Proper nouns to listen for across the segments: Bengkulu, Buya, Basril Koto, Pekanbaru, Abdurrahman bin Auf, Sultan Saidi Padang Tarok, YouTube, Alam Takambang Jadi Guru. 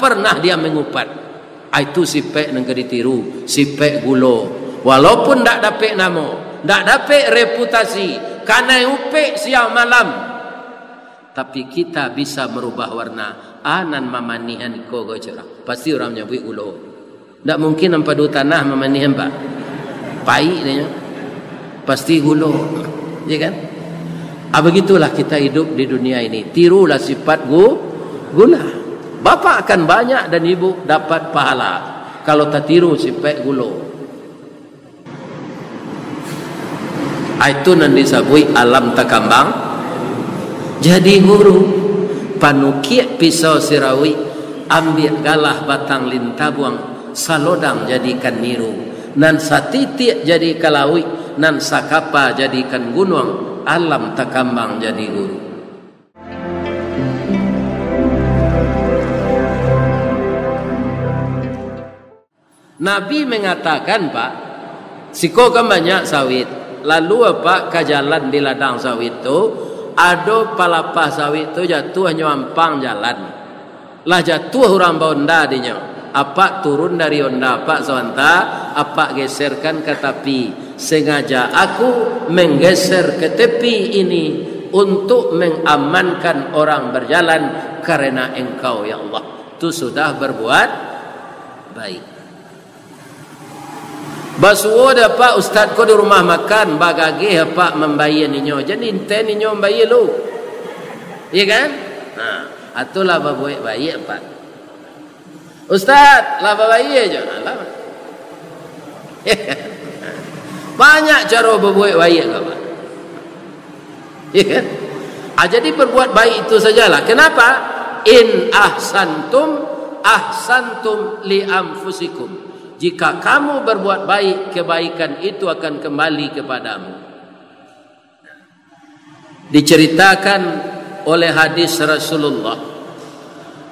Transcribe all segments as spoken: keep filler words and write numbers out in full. pernah dia mengupat. Itu sipek negeri tiru, sipek gulo. Walaupun tak dapat nama, tak dapat reputasi, karena upek siang malam, tapi kita bisa merubah warna. Anan mamanihan ko gocerah. Pasti orang nyebut ulo. Tak mungkin nampak dua tanah mamanihan pak. Pai dia. Pasti ulo. Ya kan? Ah, begitulah kita hidup di dunia ini. Tirulah sifat gu, gula. Bapak akan banyak dan ibu dapat pahala. Kalau tak tiru sifat gulo. Itu yang disabui alam takambang jadi guru. Panukiak pisau sirawi, ambil galah batang lintabuang, salodang jadikan niru, nan satitiak jadi kalawi, nan sakapa jadikan gunung. Alam takambang jadi guru. Nabi mengatakan pak, siko kan banyak sawit. Lalu apa kajalan di ladang sawit tu, ada palapa sawit tu jatuh nyampang jalan. Lah jatuh orang bonda dinya. Apa turun dari onda pak sawanta, apa geserkan ke tepi. Sengaja aku menggeser ke tepi ini untuk mengamankan orang berjalan karena engkau ya Allah. Tu sudah berbuat baik. Basuo dah pak ustaz ko di rumah makan bagage pak membayar ninyo. Jadi enten ninyo membayar lu. Ya kan? Ha, atulah babuik bayar pak. Ustaz, lah bayar je. Alah. Banyak cara babuik bayar kau pak. Ya kan? Ah, jadi berbuat baik itu sajalah. Kenapa? In ahsantum ahsantum li anfusikum. Jika kamu berbuat baik, kebaikan itu akan kembali kepadamu. Diceritakan oleh hadis Rasulullah,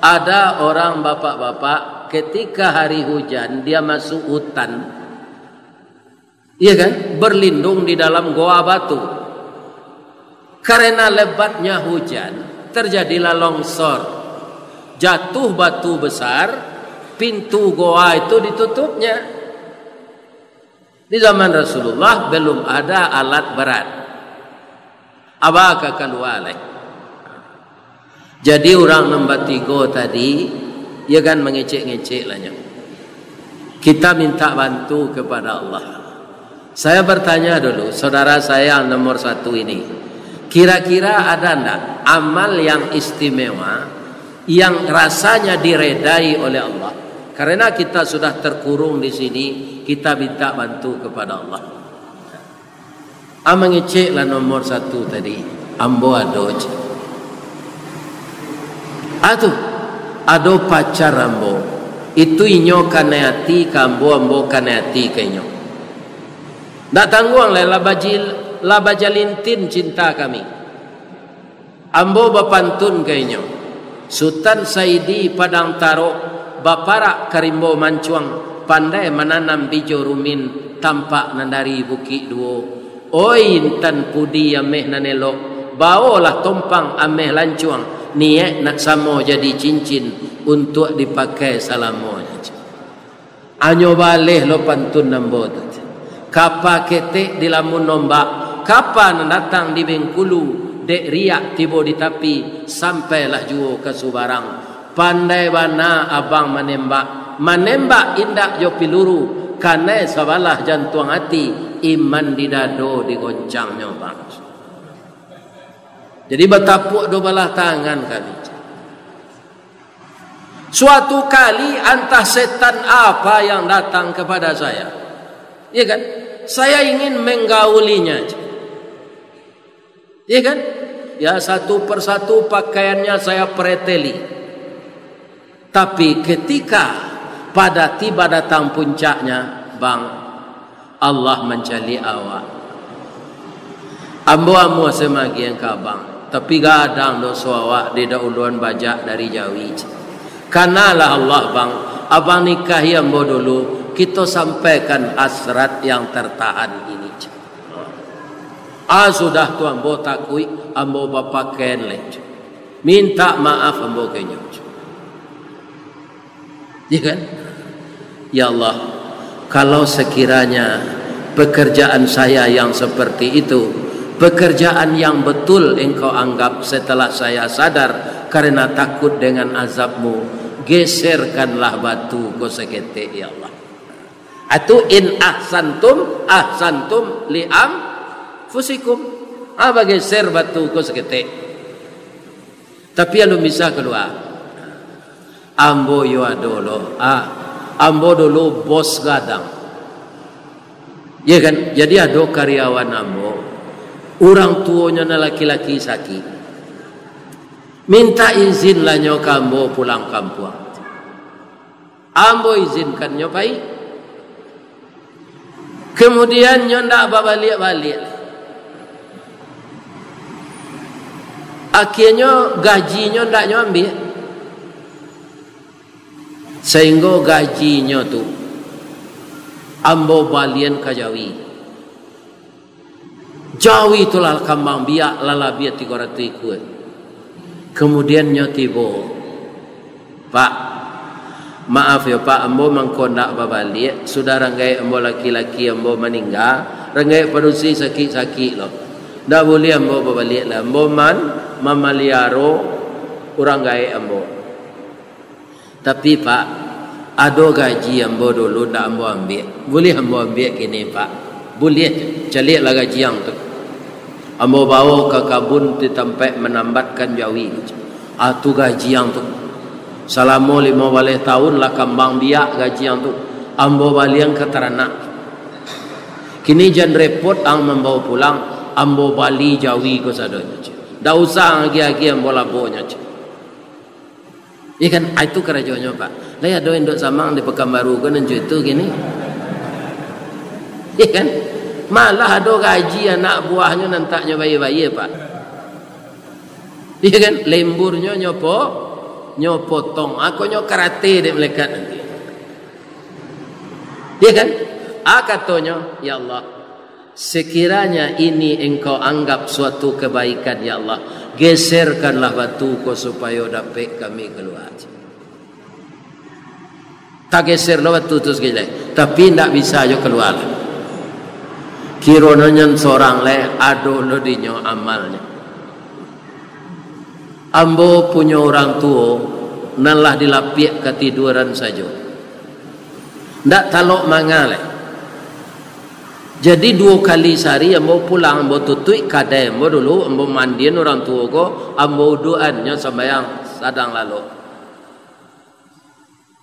ada orang bapak-bapak ketika hari hujan dia masuk hutan, iya kan, berlindung di dalam goa batu. Karena lebatnya hujan, terjadilah longsor, jatuh batu besar. Pintu goa itu ditutupnya. Di zaman Rasulullah belum ada alat berat. Abaka kaluale. Jadi orang Nambatigo tadi, ia kan mengecek-ngecek lahnya. Kita minta bantu kepada Allah. Saya bertanya dulu, saudara saya yang nomor satu ini, kira-kira ada enggak amal yang istimewa yang rasanya diredai oleh Allah? Karena kita sudah terkurung di sini, kita minta bantu kepada Allah. Amang ngeceklah nomor satu tadi, ambo adoj. Aduh, ado pacar ambo. Itu inyo kanayati kambo ambo kanayati kenyo. Ndak tangguang lah bajil, la bajalintin cinta kami. Ambo bapantun kenyo. Sultan Saidi Padang Tarok. Baparak karimbo mancuang, pandai menanam bijo rumin, tampak nandari bukit duo. Oi intan pudi ameh nanelok, bawalah tompang ameh lancuang, niat nak samo jadi cincin untuk dipakai salamo. Anyo baleh lo pantun nambot. Kapa ketek di lamun nombak, kapan datang di Bengkulu, dek riak tibo di tapi, sampailah juo ke Subarang. Pandai bana abang menembak, menembak indak jo piluru, karena sabalah jantung hati, iman di dado digoncang nyobang. Jadi bertapuk do balah tangan kami. Suatu kali antah setan apa yang datang kepada saya, iya kan? Saya ingin menggaulinya, iya kan? Ya satu persatu pakaiannya saya pereteli. Tapi ketika pada tiba datang puncaknya, bang, Allah mencari awak. Ambo-ambo semagi engkau bang, tapi gadang dosa awak di dauluan bajak dari Jawi. Kanalah Allah bang, abang nikahi ambo dulu, kita sampaikan hasrat yang tertahan ini. Ah sudah tu ambo takui, ambo bapak kenleh. Minta maaf ambo kenyut. ya kan? Ya Allah, kalau sekiranya pekerjaan saya yang seperti itu, pekerjaan yang betul engkau anggap setelah saya sadar karena takut dengan azabmu, geserkanlah batu kosekete, ya Allah. Atau in ahsantum ahsantum li'am fusikum, apa geser batu kosekete. Tapi anu bisa kedua, ambo yo adolo, ah ambo dulu bos gadang, ya kan? Jadi ado karyawan ambo, orang tuanya laki-laki sakit, minta izin lah nyo kambo pulang kampung. Ambo izinkan nyo pai. Kemudian nyo ndak balik-balik. Akhirnya gaji nyo ndak nyo ambil. Sehingga gaji nyo tu ambo balian ka Jawi. Jawi itulah kambang biak lalabia tiga ratus ikut. Kemudian nyo tiba, Pak, maaf ya Pak, ambo mangko ndak babalik, saudara ngai ambo laki-laki ambo meninggal, rengai padusi sakit-sakit loh. Ndak boleh ambo babalik lah, ambo man mamaliaro urang ngai ambo. Tapi Pak, ado gaji ambo dulu ndak ambo ambil. Boleh ambo ambil kini Pak. Boleh, caliklah gaji yang tu. Ambo bawa ke kabun di tempat menambatkan Jawi. Atu gaji yang tu. Selama lima belas tahun lah kambang biak gaji yang tu. Ambo balian ke teranak. Kini jan repot ang membawa pulang. Ambo bali Jawi ke sadonya. Dah usah lagi-lagi ambo labonya. Ia kan itu kerajaannya Pak. Laya doain dok samang di Pekanbaru kan itu gini. Ia kan. Malah ada gaji anak buahnya nantaknya bayi-bayi Pak. Iya kan? Lemburnya nyopo, nyopotong. Aku nyok karate dek melekat nanti. Iya kan? Akatonya, ya Allah, sekiranya ini engkau anggap suatu kebaikan, ya Allah, geserkanlah batu kau supaya dapat kami keluar. Tak geserlah batu terus gila. Tapi tidak bisa yo keluar. Kirononyan seorang le ado lo dinyo amalnya. Ambo punya orang tua nalah dilapiak ketiduran saja. Ndak talok mangale. Jadi dua kali sehari ambo pulang ambo tutui kadai ambo dulu ambo mandian orang tua ko ambo doannya sembahyang sadang lalu.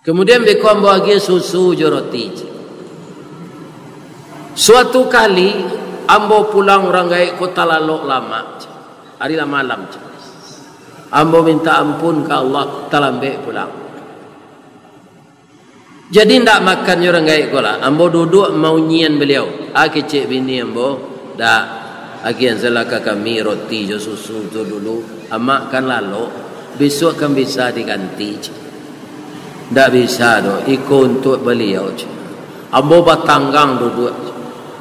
Kemudian beko ambo agi susu joroti. Suatu kali ambo pulang orang gaik kota lalok lama, hari lah malam. Ambo minta ampun ke Allah talambek pulang. Jadi ndak makan orang gaik kola. Ambo duduk mau nyian beliau. Aki cek bini ambo dak. Aki yang selaka kami roti jo susu tu dulu. Amak kan lalok. Besok kan bisa diganti. Ndak bisa doh. Iko untuk beliau. Ambo batanggang duduk.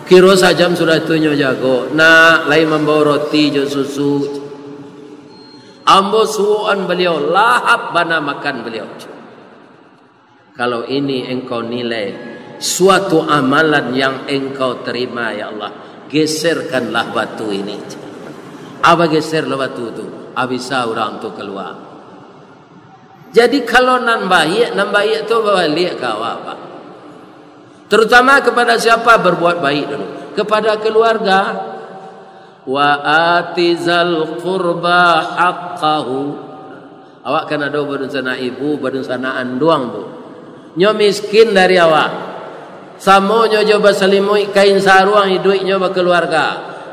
Kira sajam sudah tunjuk jago. Nak lain membawa roti jauh susu. Ambo suan beliau lahap bana makan beliau. Kalau ini engkau nilai suatu amalan yang engkau terima, ya Allah, geserkanlah batu ini. Apa geserlah batu itu? Abisa orang tu keluar. Jadi kalau nan baik, nan baik tu balik kau apa? Terutama kepada siapa berbuat baik dulu, kepada keluarga. Wa atizal qurba haqqahu. Awak kan ada badun sana ibu, badun sana anduang bu. Nyo miskin dari awak. Samo nyo coba selimui kain saruang hidup nyo berkeluarga.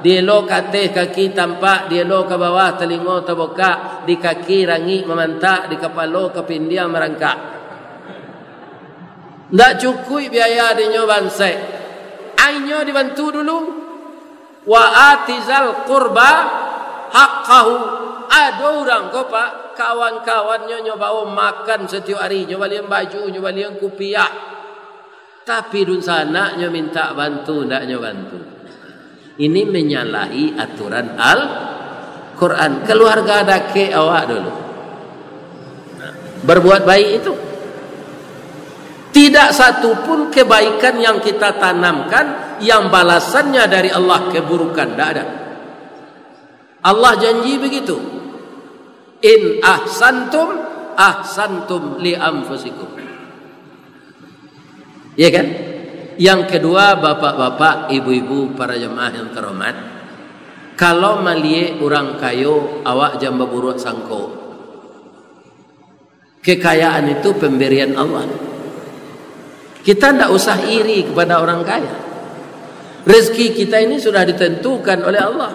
Dia lo kate kaki tampak, dia lo ke bawah telingo terbuka, di kaki rangi memantak, di kepala kepindia merangkak. Ndak cukup biaya dinyo bansai. Ainyo dibantu dulu. Wa atizal qurba haqqahu. Ada orang kau Pak, kawan-kawannya nyo bawa makan setiap hari, nyo balian baju, nyo balian kupiah. Tapi dun sana nyo minta bantu, ndak nyo bantu. Ini menyalahi aturan Al-Quran. Keluarga dake awak dulu. Berbuat baik itu. Tidak satupun kebaikan yang kita tanamkan yang balasannya dari Allah keburukan. Tidak ada. Allah janji begitu. In ahsantum ahsantum li anfusikum. Iya kan? Yang kedua, bapak-bapak, ibu-ibu, para jemaah yang terhormat, kalau malie urang kayo awak jamba buruk sangko. Kekayaan itu pemberian Allah. Kita tidak usah iri kepada orang kaya. Rezeki kita ini sudah ditentukan oleh Allah.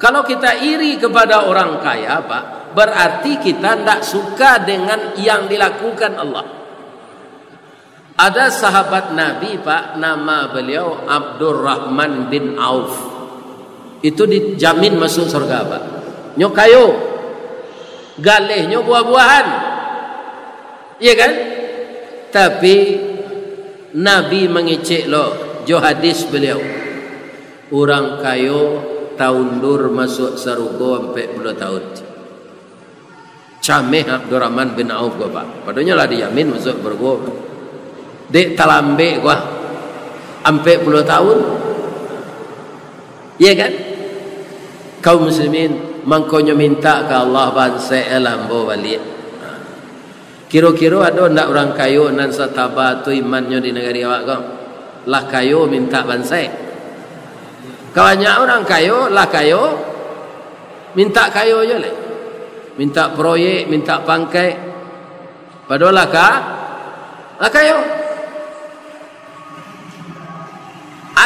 Kalau kita iri kepada orang kaya, Pak, berarti kita tidak suka dengan yang dilakukan Allah. Ada sahabat Nabi, Pak, nama beliau Abdurrahman bin Auf. Itu dijamin masuk surga, Pak. Nyokayo, galehnya buah-buahan, iya kan? Tapi Nabi mengecek lo jo hadis beliau, orang kayo tahun dur masuk sarugo sampai puluh tahun. Cameh Abdurrahman bin Auf gua, Pak. Padahal lah dijamin masuk bergo. Dek talambe gua sampai puluh tahun. Iya kan? Kaum muslimin mangkonyo minta ke Allah banse elambo balik. Kiro-kiro ada ndak orang kayu nan sataba tu imannya di negeri awak kau? Lah kayu minta bansai. Kawanya orang kayu, lah kayu minta kayu je le. Minta proyek, minta pangkai. Padahal lah ka, lah kayu.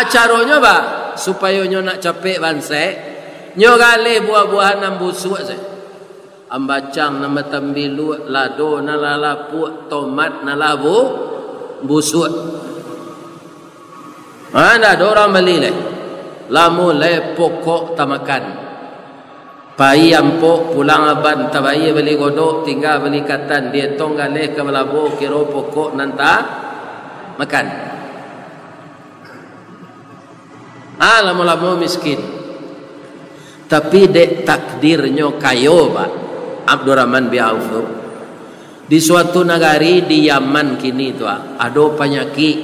Acaronya ba supaya nyo nak capek bansai, nyo gale buah-buahan ambus suat se. Ambacang nama tembilu lado nalalapu tomat nalabu busut. Ada orang beli leh. Lamu leh pokok tamakan. Pai ampok pulang aban tabai beli godok tinggal beli katan dia tonggal leh kebelabu kiro pokok nanta makan. Ah lamu lamu miskin. Tapi dek takdirnya kayo, Pak. Abdurrahman bin Auf di suatu negeri di Yaman kini itu ada penyakit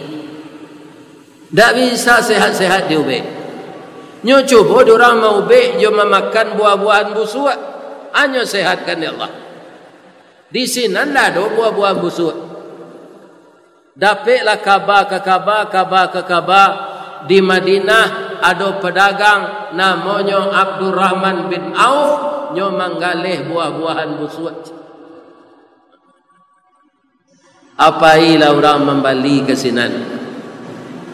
tidak bisa sehat-sehat di ubek nyo coba orang mau ubek nyo memakan buah-buahan busuk hanya sehatkan ya Allah di sini anda ada buah-buahan busuk dapatlah kabar ke kabar kabar ke kabar di Madinah ada pedagang namanya Abdurrahman bin Auf nyo manggaleh buah-buahan busuk. Apa ilah orang membali ke sinan?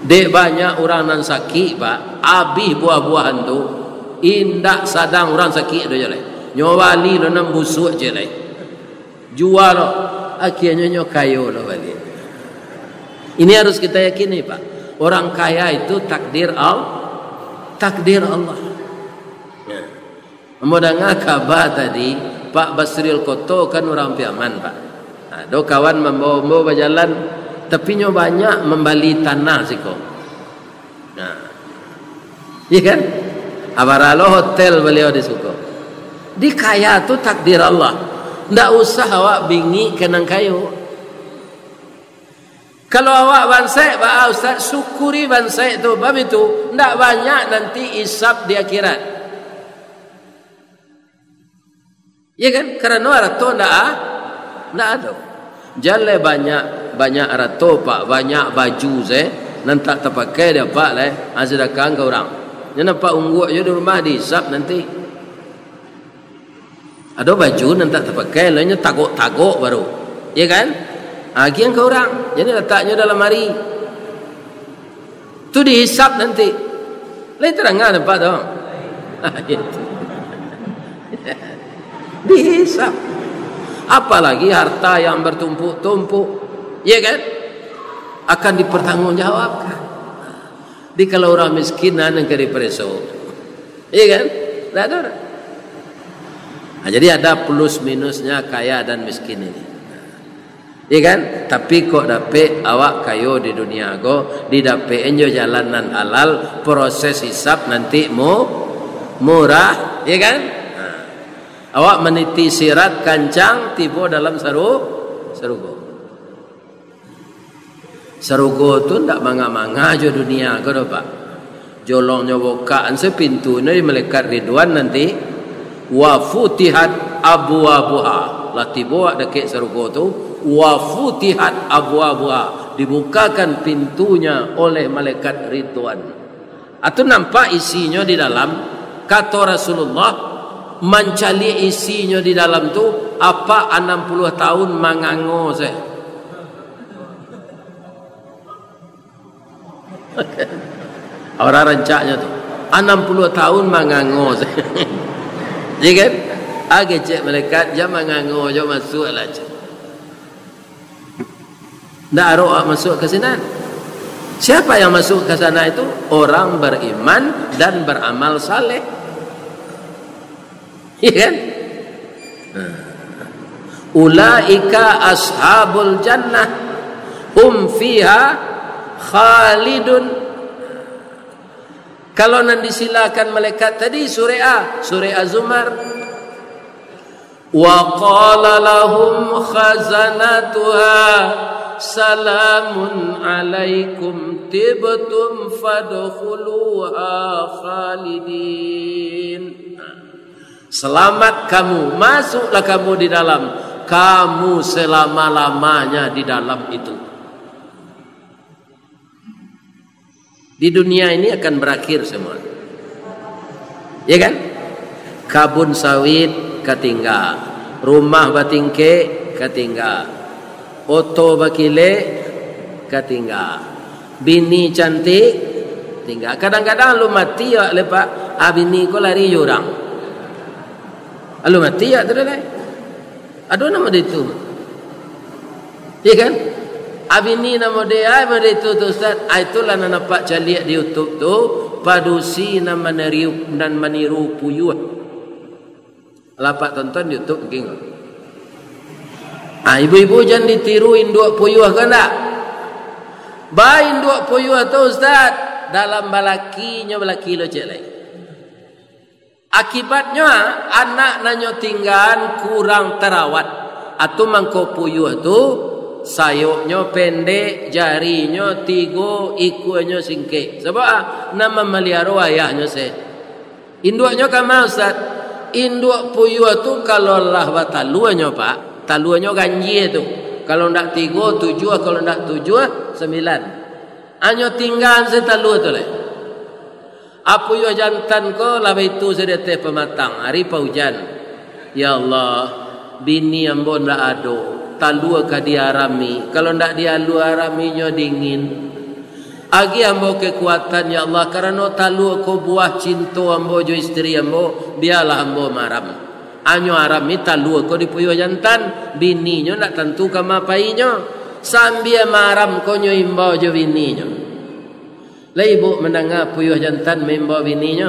Dek banyak orang nan sakit, Pak. Abih buah-buahan tu indak sadang orang sakit tu je leh. Nyo bali lo nan busuk je leh. Jual lo. Akhirnya nyo kayo lo bali. Ini harus kita yakini, Pak. Orang kaya itu takdir Allah. Takdir Allah. Mendengar kabar tadi Pak Basril Koto kan orang Piaman, Pak. Nah, do kawan membawa-bawa berjalan tapi nyo banyak membali tanah siko. Nah. Iya kan? Abaralo hotel beliau di suko. Di kaya tu takdir Allah. Ndak usah awak bingi kenang kayu. Kalau awak bansai, Pak Ustaz, syukuri bansai tu, bab itu ndak banyak nanti hisab di akhirat. Ya kan? Kerana rato ndak ah, ndak ada. Jale banyak banyak rato, Pak, banyak baju saya nanti tak terpakai dia, Pak, leh. Sedekahkan ke orang. Dia nampak ungguk je di rumah dihisap nanti. Ada baju nanti tak terpakai, lainnya tagok-tagok baru. Ya kan? Agian ke orang. Jadi letaknya dalam hari. Tu dihisap nanti. Lain terangkan nampak tak? Itu. Dihisap. Apalagi harta yang bertumpuk-tumpuk, ya kan? Akan dipertanggungjawabkan. Di kalau orang miskin anak keri preso, ya kan? Tidak ada. Nah, jadi ada plus minusnya kaya dan miskin ini, ya kan? Tapi kok dapet awak kayo di dunia go, di dapet enjo jalanan halal, proses hisap nanti mu murah, ya kan? Awak meniti sirat kancang tiba dalam seru serugo. Sarugo tu ndak manga-manga jo dunia kau pak. Jolongnya bukaan sepintu ini melekat Ridwan nanti. Wafutihat abwabuha. Lati bawa dekat Sarugo tu. Wafutihat abwabuha. Dibukakan pintunya oleh malaikat Ridwan. Atau nampak isinya di dalam. Kata Rasulullah. Mencari isinya di dalam tu apa enam puluh tahun mangango saya. Orang rencaknya tu enam puluh tahun mangango saya. Jadi kan age cek malaikat dia mangango dia masuklah. Ndak roa masuk ke sana. Siapa yang masuk ke sana itu orang beriman dan beramal saleh. Iya kan? Ulaika ashabul jannah hum fiha khalidun. Kalau nanti silakan malaikat tadi surah A, surah Az-Zumar. Wa qala lahum khazanatuha salamun alaikum tibtum fadkhuluha khalidin. Selamat kamu, masuklah kamu di dalam. Kamu selama-lamanya di dalam itu. Di dunia ini akan berakhir semua. Ya kan? Kabun sawit ketinggal, rumah batingke ketinggal, oto bakile ketinggal, bini cantik tinggal. Kadang-kadang lu mati ya lepak, abini kau lari jurang. Alu mati ya tu dah. Aduh nama dia tu. Ya kan? Abini nama dia, nama dia tu tu Ustaz. Itulah nak nampak caliak di YouTube tu. Padusi nama neriuk dan meniru puyuh. Lapak tonton YouTube tengok. Ah ibu-ibu jangan ditiru induk puyuh kan tak? Ba induk puyuh tu Ustaz dalam balakinya balaki lo celai. Akibatnya anak nanyo tinggal kurang terawat atau mangko puyuh tu sayuknya pendek, jarinya tigo, ikunya singke. Sebab ah, nama melihara ayahnya se. Induknya kama Ustaz. Induk puyuh tu kalau lah bataluannya pak, taluannya ganjil tu. Kalau ndak tigo tujuh, kalau ndak tujuh sembilan. Anyo tinggal setalu tu leh. Apa yo jantan ko labe itu sedete pematang hari paujan. Ya Allah, bini ambon dak ado, talua ka diarami. Kalau ndak dialu araminya dingin. Agi ambo kekuatan ya Allah karena talua ko buah cinto ambo jo istri ambo, biarlah ambo maram. Anyo arami talua ko dipuyo jantan, bininyo ndak tentu kama painyo. Sambia maram ko nyo imbo jo bininyo. Lah ibu mendengar puyuh jantan membawa bininya.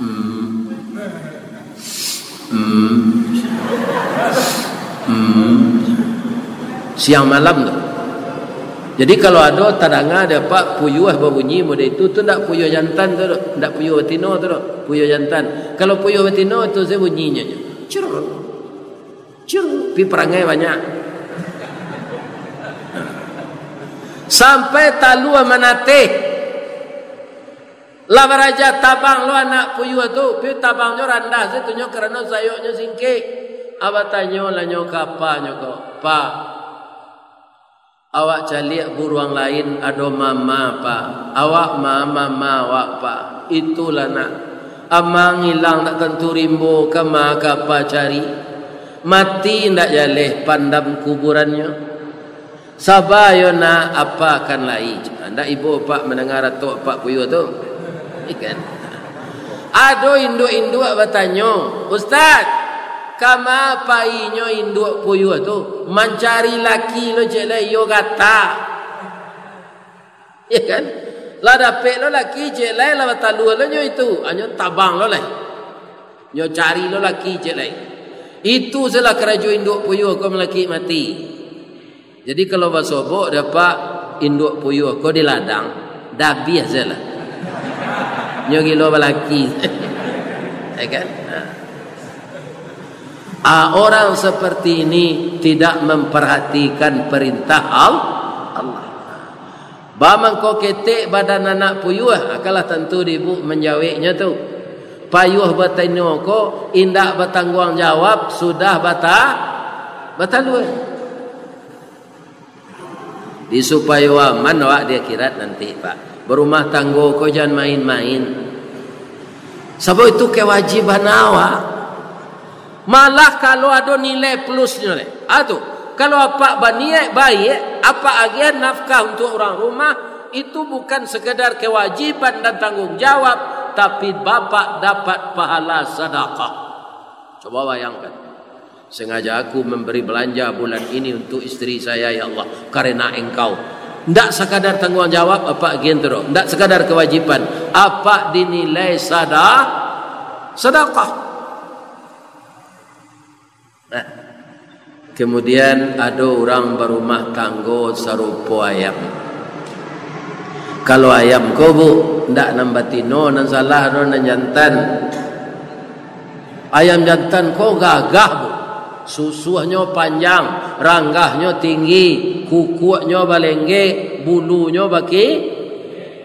Hmm. Hmm. Hmm. Siang malam tu. Jadi kalau ada tadanga ada pak puyuh berbunyi mode itu tu ndak puyuh jantan tu, ndak puyuh betina tu, puyuh jantan. Kalau puyuh betina tu saya bunyinya je. Cur. Cur, pi perangai banyak. Sampai talu amanate labaraja tabang lo anak puyuh tu puyuh tabangnya randah setunyo kerana sayoknya singkik awak tanyo lanyo kapanyo kok pa awak caliak buruang lain ado mama pa awak mama mama awak pa itulah nak amang hilang tak tentu rimbo kama kapa cari mati ndak jaleh pandam kuburannya. Sabayona apa akan lai. Anda ibu pak mendengar atuk pak puyuh tu. Ikan. Aduh induk-induk bertanya, Ustaz, kama painyo induk puyuh tu mencari laki lo jelai yo kata. Ya kan? La dapat lo laki jelai la batalu lo nyo itu, anyo tabang lo lah. Nyo cari lo laki jelai. Itu salah keraju induk puyuh kau melaki mati. Jadi kalau basobok dapat induk puyuh kau di ladang dah biasa lah. Nyogi lo balaki. Ya kan? Ah, orang seperti ini tidak memperhatikan perintah Allah Bamang kau ketik badan anak puyuh, akalah tentu ibu menjawabnya tu. Payuh bertanya kau, indak bertanggung jawab, sudah bata, batalui. Disupai wa manwa dia kirat nanti pak. Berumah tangga kau jangan main-main. Sebab itu kewajiban awak. Malah kalau ada nilai plusnya le, atuh. Kalau apa baniat baik, apa agian nafkah untuk orang rumah, itu bukan sekedar kewajiban dan tanggung jawab, tapi bapak dapat pahala sedekah. Coba bayangkan. Sengaja aku memberi belanja bulan ini untuk istri saya, ya Allah, karena engkau. Tidak sekadar tanggung jawab, apa agian teruk. Tidak sekadar kewajiban. Apa dinilai sedekah? Sedekah. Nah. Kemudian ada orang berumah tangga sarupo ayam. Kalau ayam kau bu, ndak nambah tino, nan salah, nan jantan. Ayam jantan kau gagah bu, susuhnya panjang, ranggahnya tinggi, kukunya balengge, bulunya baki,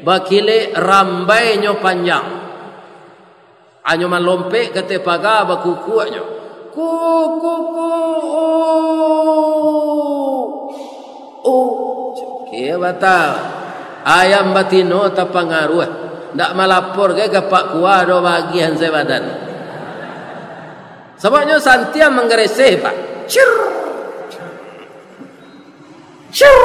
bakile rambainya panjang. Anyo malompe kate paga bakukunya. Ku ku ku oh okay, batal ayam batino terpengaruh ndak melapor ke gapak kuah do bagian sebadan sebabnya santia menggereseh pak cur cur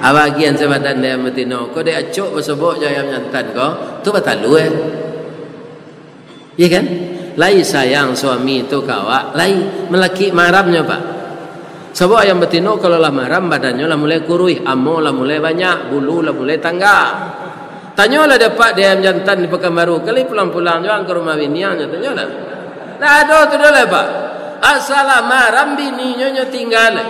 bagian sebadan dia batino kau dia acuk sebab ayam jantan kau tu batal lu eh iya kan. Lai sayang suami itu kawak, lai melaki maramnya pak. Sebab ayam betino kalau lah maram badannya lah mulai kurui, amo lah mulai banyak, bulu lah mulai tangga. Tanyalah dapat dia ayam jantan di Pekanbaru, kali pulang-pulang juang ke rumah biniannya, tanyalah. Nah aduh tu dah lah pak. Asalah maram bininya tinggal.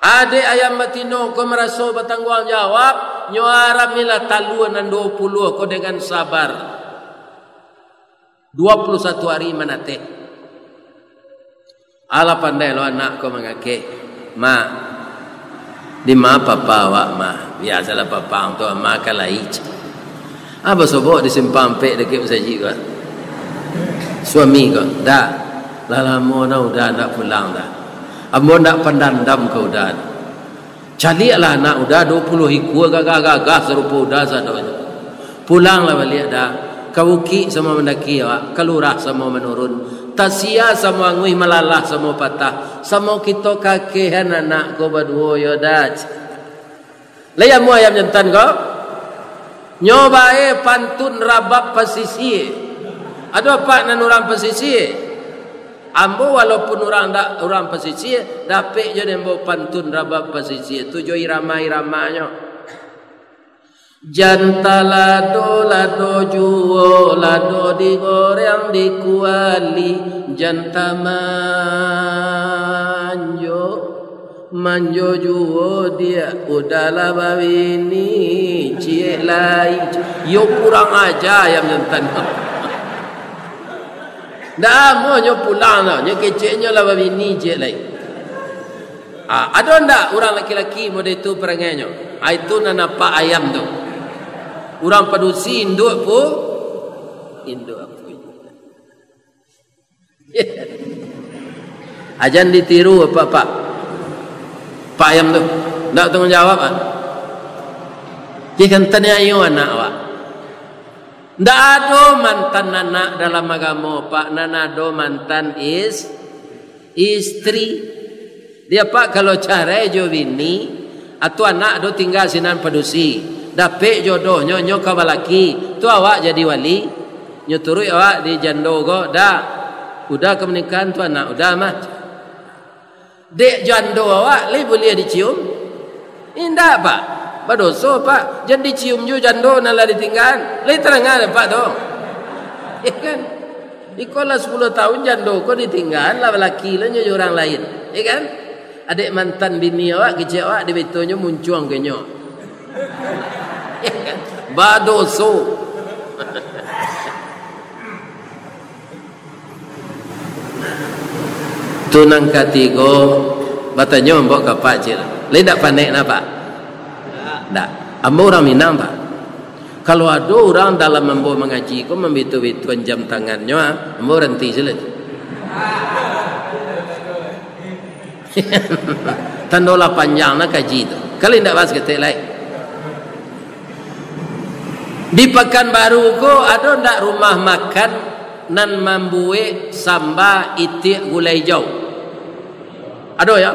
Adik ayam betino kau merasa bertanggung jawab, nyaram mila taluan dan dua puluh kau dengan sabar. dua puluh satu hari menateh. Ala pandai lo anak kau mengakek. Ma. Di ma papa awak ma. Biasalah papa untuk ma kalai. Apa sobok disimpan pek dekat saji kau. Suami kau. Dah. Lalamu dah udah nak pulang dah. Ambo nak pendandam kau dah. Carilah anak udah dua puluh iku gagah-gagah serupa udah sadonya. Pulanglah balik dah. Kawuki sama mendaki awak, kelurah sama menurun, tasia sama ngui malalah sama patah, sama kita kakehan anak kau berdua yodat. Layamu ayam jantan kau, nyobae pantun rabab pesisi. Aduh pak nan orang pesisi, ambo walaupun orang dak orang pesisi, dapik je dembo pantun rabab pesisi. Tujuh irama iramanya. Jantala do lado juo lado digoreng dikuali jantamanjo manjo juo dia udahlah bawini cie lai yo kurang aja yang jantan dah mau nyo pulang dah nyo keceknya lah bawini cie lai ah ada ndak orang laki-laki model tu perangainya itu nana pak ayam tu orang padusi induk pu induk apa ajan ditiru apa pak pak ayam tu nak tanggung jawab ah dia kan tanya ayo anak awak ndak ada mantan anak dalam agama pak nanado mantan is istri dia pak kalau cerai jo bini atau anak do tinggal sinan padusi dapet jodoh nyo nyo kabalaki tu awak jadi wali nyo turut awak di jandogo dah udah kemenikahan tu anak udah mah dek jando awak le boleh dicium indah pak berdosa pak jangan dicium ju jando nala ditinggal le terangkan pak tu ya kan ikolah sepuluh tahun jando kau ditinggal lah laki lah nyo orang lain ya kan adik mantan bini awak kecil awak di betulnya muncul ke nyo badoso tunang katigo batanya mbok kapak je. Ledak pandai nak pak? Tak. Ambo orang Minang pak. Kalau ada orang dalam ambo mengaji, kau membitu-bituan jam tangannya, ambo renti silat. Tandola panjang nak kaji itu. Kalau tidak bahas kita lain. Di Pekanbaru ko ada ndak rumah makan nan mambue samba itik gulai hijau. Ada ya?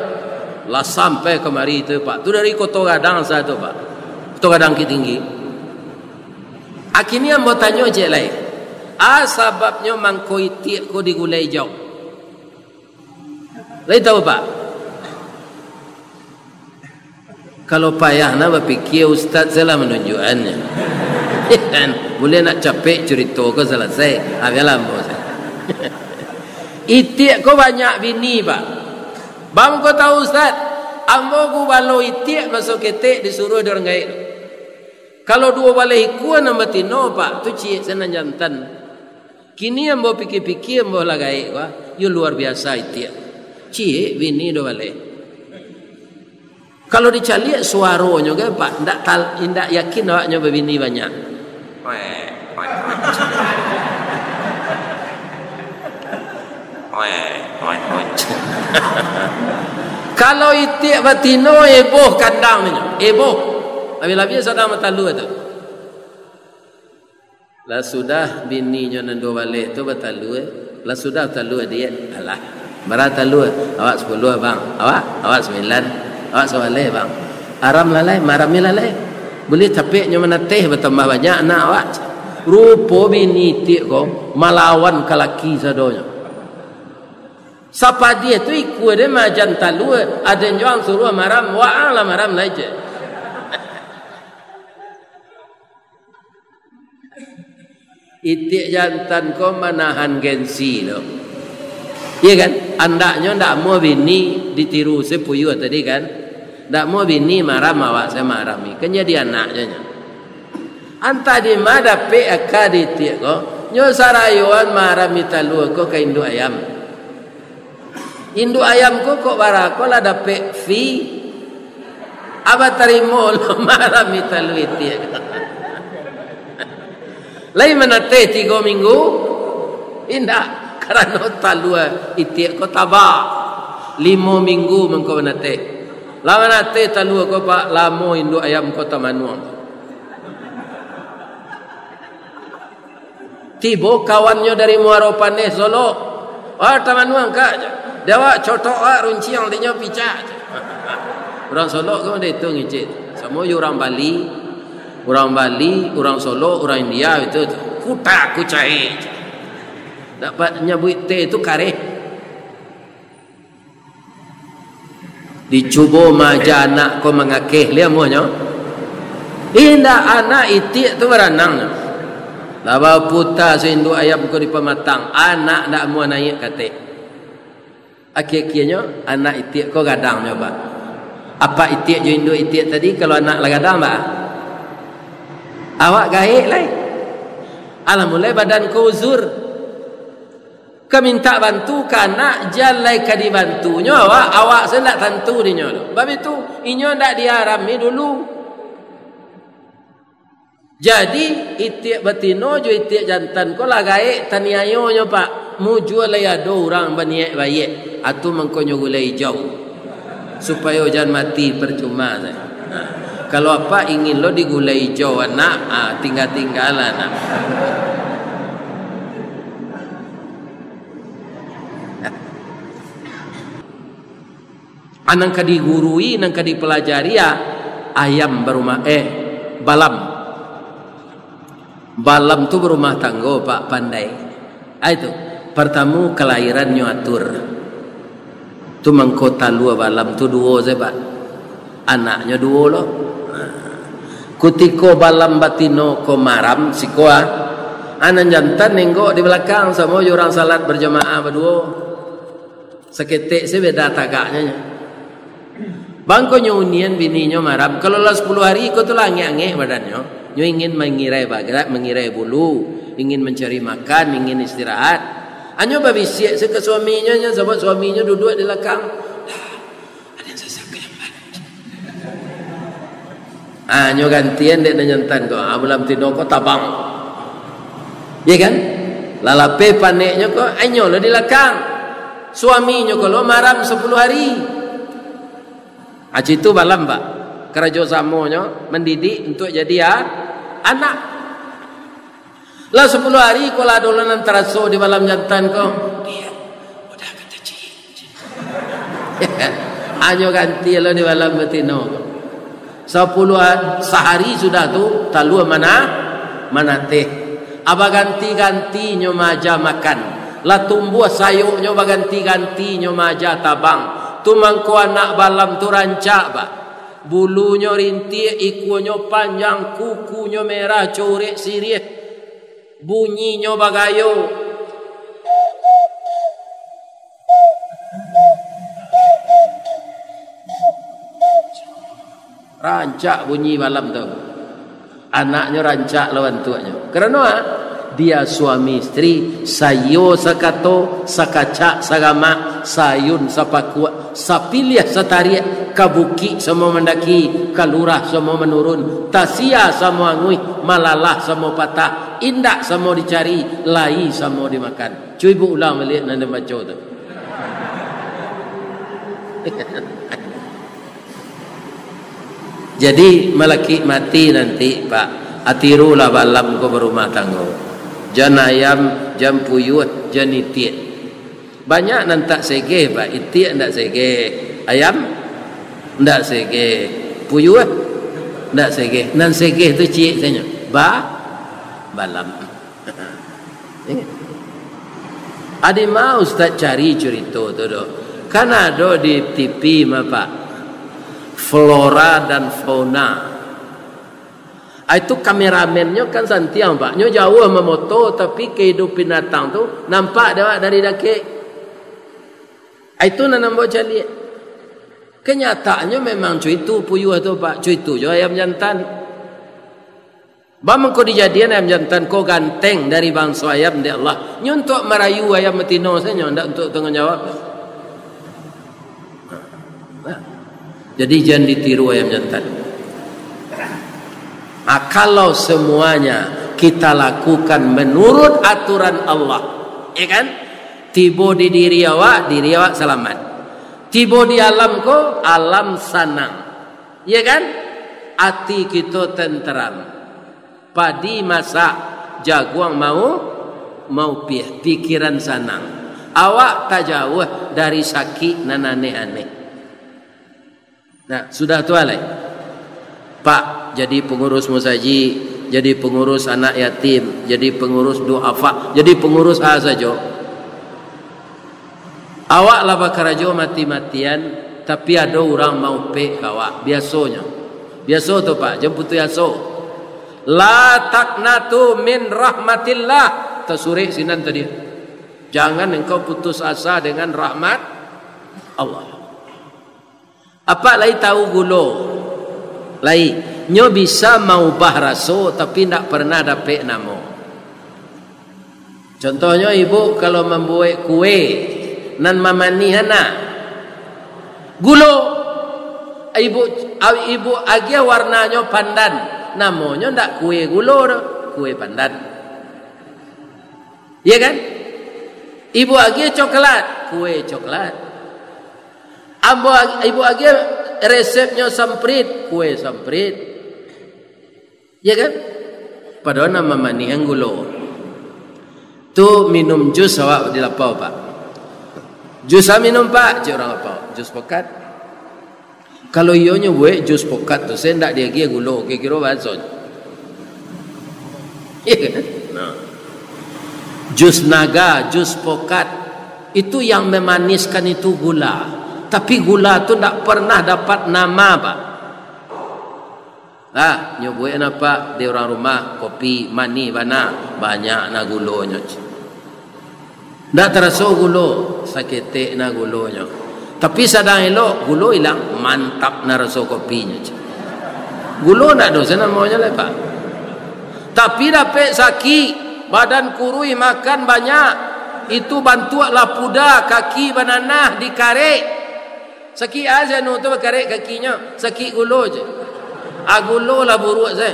Lah sampai kemari itu pak. Itu dari Kota Gadang satu pak. Kota Gadang ki tinggi. Akhirnya mau tanya je lain. Ah sebabnya mangko itik ko di gulai hijau. Lain tahu pak? Kalau payah nak berfikir ustaz salah menunjukkannya. Boleh nak capek cerita kau selesai. Habislah bos. Itik kau banyak bini pak. Bang kau tahu ustaz, ambo ku balo itik masuk ketek disuruh dorang gaib. Kalau dua balai ku nama tino pak, tu cik senang jantan. Kini ambo fikir-fikir ambo lah gaib wah. You luar biasa itik. Cik bini dua balai. Kalau dicaliak suaranya ke pak, ndak tal, ndak yakin awaknya berbini banyak. Kalau itik batino eboh kandangnya, eboh. Habis-habis sedang bertalu itu. Lah sudah bininya nendo balik tu bertalu, lah sudah bertalu dia. Alah, beratalu awak sepuluh bang, awak awak sembilan. Awak soalnya bang, aram lalai, marami lalai. Boleh capeknya menateh bertambah banyak anak awak. Rupa bini itik kau malawan ke laki sadonya. Sapa dia tu ikut dia majan talua. Ada yang suruh maram, wa'ala maram laja. Itik jantan kau menahan gengsi tu. Iya kan? Andaknya ndak mau bini ditiru sepuyuh tadi kan? Ndak mau bini marah mawak saya marami. Kan jadi anaknya. Anta di mana P A K ditik kok? Nyo sarayuan marami talua kok ke induk ayam. Induk ayam kok kok barako lah dapet fee. Apa terima lo marami talua itik kok? Lain menateh tiga minggu? Indah. Karena talua itik kau tabak lima minggu mengkau menate, lama nate talua kau pak lamo induk ayam kau tamanuang. Tibo kawannya dari Muaropane Solo, oh tamanuang kak, dewa cotok ah runci yang dia picak. Orang Solo kau dia hitung icit, semua orang Bali, orang Bali, orang Solo, orang India itu kuta kucai. Dapat nyabui teh itu kareh. Dicuba maja anak kau mengakeh lihat muanya. Indah anak itik tu beranang. Laba puta seindu ayam kau di pematang. Anak dak mau naik kate. Akhir-akhirnya anak itik kau gadang nyoba. Apa itik jo induk itik tadi kalau anak lah gadang bah? Awak gaik lai. Alhamdulillah badan kau uzur. Kau minta bantu kanak jalai ka dibantunya awak awak selak tentu dinya tu. Bab itu inyo ndak diharami dulu. Jadi itik betino jo itik jantan ko lah gaek taniayo nyo pak. Mu jual ya do orang baniek bayek atu mengkonyo gulai jauh. Supaya jangan mati percuma saya. Nah, kalau apa ingin lo digulai jauh anak ah, tinggal-tinggalan anak. Anang kadi gurui, nang kadi pelajari ya ayam berumah eh balam, balam tu berumah tangga pak pandai. Ah itu pertama kelahiran nyatur, tu mengkota lua balam tu dua je pak, anaknya dua loh. Kutiko balam batino komaram sikoa, anak jantan nengok di belakang semua orang salat berjamaah berdua, seketik saya beda tagaknya. Bangko nyo unian bininya marah. Kalau lah sepuluh hari kau tu langeh-angeh badannya. Nyo ingin mengirai bagrat, mengirai bulu, ingin mencari makan, ingin istirahat. Anyo babisiak seke suaminya, nyo sebab suaminya duduk di lekang. Ada yang sesak kejamban. Ah, nyo gantian dek nyentan ko. Abulam tino ko tabang. Ya kan? Lalape paneknya ko anyo lo dilakang. Suaminya ko lo maram sepuluh hari. Aci itu balam, Pak. Kerja samonyo mendidik untuk jadi ya, anak. Lah sepuluh hari ko la dolanan teraso di balam jantan ko. Dia udah kata cici. Anyo ganti lo di balam betino. Sepuluhan sehari sudah tu talu mana mana teh apa ganti-ganti nyomaja makan la tumbuh sayur nyoba ganti-ganti nyomaja tabang tumangku anak balam tu rancak ba bulunya rintik ikunya panjang kukunya merah coret sirih bunyinya bagayo rancak bunyi malam tu anaknya rancak lawan tuanya kerana dia suami isteri sayo sakato sakacak sagama sayun sapakua sapiliah satariak kabuki semua mendaki kalurah semua menurun tasia semua ngui malalah semua patah indak semua dicari lai semua dimakan cuy bu ulang balik nanda baca tu Jadi malaki mati nanti Pak atirulah balam ko berumah tangga. Jan ayam, jan puyuh, jan itik. Banyak nan tak segeh Pak, itik ndak segeh. Ayam ndak segeh. Puyuh ndak segeh. Nan segeh tu cik tanya. Ba balam. Adi mau ustaz cari cerita tu doh. Kan ada di T V mah Pak. Flora dan fauna. Itu kameramennya kan santiang Pak. Nyo jauh memoto tapi kehidupan binatang tu nampak dah dari daki. Itu nanam bawa calik. Kenyataannya memang cuy itu puyuh tu Pak. Cuy itu jo ayam jantan. Bang kau dijadian ayam jantan kau ganteng dari bangsa ayam dia Allah. Nyo untuk merayu ayam metino saya nyo ndak untuk tengah jawab. Jadi jangan ditiru ayam jantan. Nah, kalau semuanya kita lakukan menurut aturan Allah, ya kan? Tibo di diri awak, diri awak selamat. Tibo di alam ko, alam sanang, ya kan? Hati kita tenteram. Padi masak, jaguang mau, mau piah, pikiran sanang. Awak tak jauh dari sakit nan aneh-aneh. Nah, sudah tua lah Pak, jadi pengurus musaji, jadi pengurus anak yatim, jadi pengurus duafa, jadi pengurus asajo. Awak lah bakarajo mati-matian, tapi ada orang mau pek awak. Biasonya, biaso tu Pak, jemput yaso. La taknatu min rahmatillah. Tersurik sinan tadi. Jangan engkau putus asa dengan rahmat Allah. Apa lai tahu gulo lai nyo bisa mau bahraso tapi ndak pernah dapat namo. Contohnya ibu kalau membuat kue nan mamani hana gulo ibu ibu agia warnanya pandan namonyo ndak kue gulo kue pandan iya kan ibu agia coklat kue coklat Ambo, ibu agi resepnya samprit, kue samprit, ya kan? Padahal nama mani anggulo. Tu minum jus awak di lapau Pak. Jus saya minum Pak, je orang lapau. Jus pokat. Kalau ionya buat jus pokat tu saya tak dia agi gulo, kira-kira basah. Ya kan? Nah. Jus naga, jus pokat itu yang memaniskan itu gula. Tapi gula tu tak pernah dapat nama Pak. Ah, nyobuin apa di orang rumah kopi mani bana banyak na gulonya. Tak terasa gulo sakit na gulonya. Tapi sadang elok gulo hilang mantap na rasa kopinya. Gulo tak dosa namanya lah Pak. Tapi dapat sakit badan kurui makan banyak itu bantuak lapuda kaki banana dikarek. Sakit aja nu tu berkarek kakinya sakit gulo je. Agulo lah buruk saya.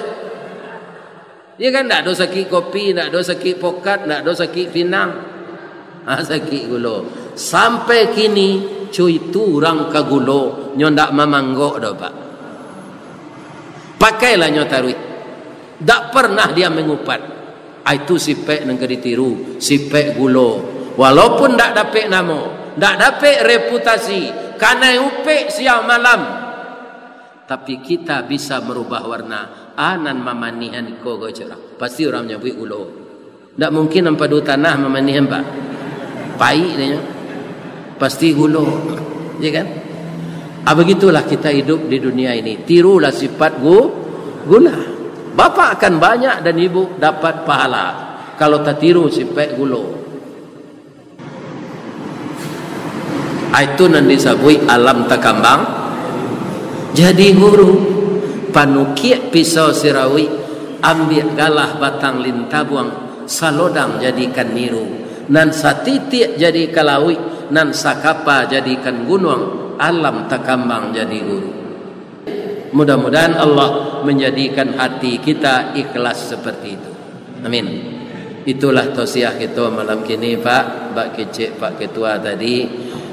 Dia kan tak ada sakit kopi, tak ada sakit pokat, tak ada sakit pinang. Ha, sakit gulo. Sampai kini cuy tu orang kagulo nyo ndak mamanggok dah pak. Pakailah nyo tarik. Tak pernah dia mengupat. Itu sipek nang ditiru, sipek gulo. Walaupun tak dapat nama, tak dapat reputasi, karena upek siang malam. Tapi kita bisa merubah warna. Anan mamanihan kogo cerah. Pasti orang nyebut ulo. Tak mungkin nampak dua tanah mamanihan pak. Pai dia. Pasti gulo. Ya kan? Ah, begitulah kita hidup di dunia ini. Tirulah sifat gu, gula. Bapak akan banyak dan ibu dapat pahala. Kalau tak tiru sifat gulo. Itu yang disebut alam takambang. Jadi guru panukiak pisau sirawi ambil galah batang lintabuang salodang jadikan niru nan satitik jadi kalawi nan sakapa jadikan gunung. Alam takambang jadi guru. Mudah-mudahan Allah menjadikan hati kita ikhlas seperti itu. Amin. Itulah tausiah kita malam kini Pak Pak Kecik Pak Ketua tadi.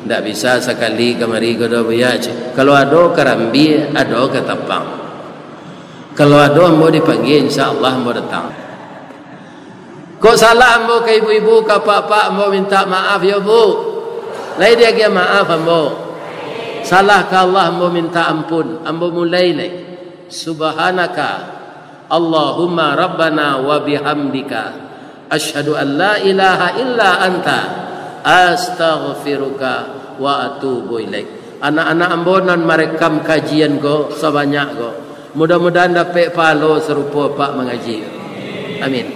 Tak bisa sekali kemari ke Buya. Kalau ada Kerambi, ada ke Tapang. Kalau ada mau dipanggil, insyaAllah mau datang. Kok salah mau ke ibu-ibu, ke pak-pak mau minta maaf ya bu. Lai dia kira maaf ambo. Salah ke Allah mau minta ampun. Ambo mulai lai. Subhanaka Allahumma Rabbana wa bihamdika ashhadu an la ilaha illa anta astaghfiruka wa atubu ilaik. Anak-anak ambonan merekam kajian ko sebanyak ko. Mudah-mudahan dapat pahala serupa pak mengaji. Amin.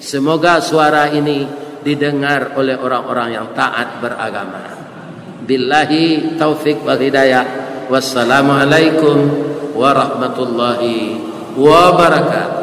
Semoga suara ini didengar oleh orang-orang yang taat beragama. Billahi taufik wal hidayah. Wassalamualaikum warahmatullahi wabarakatuh.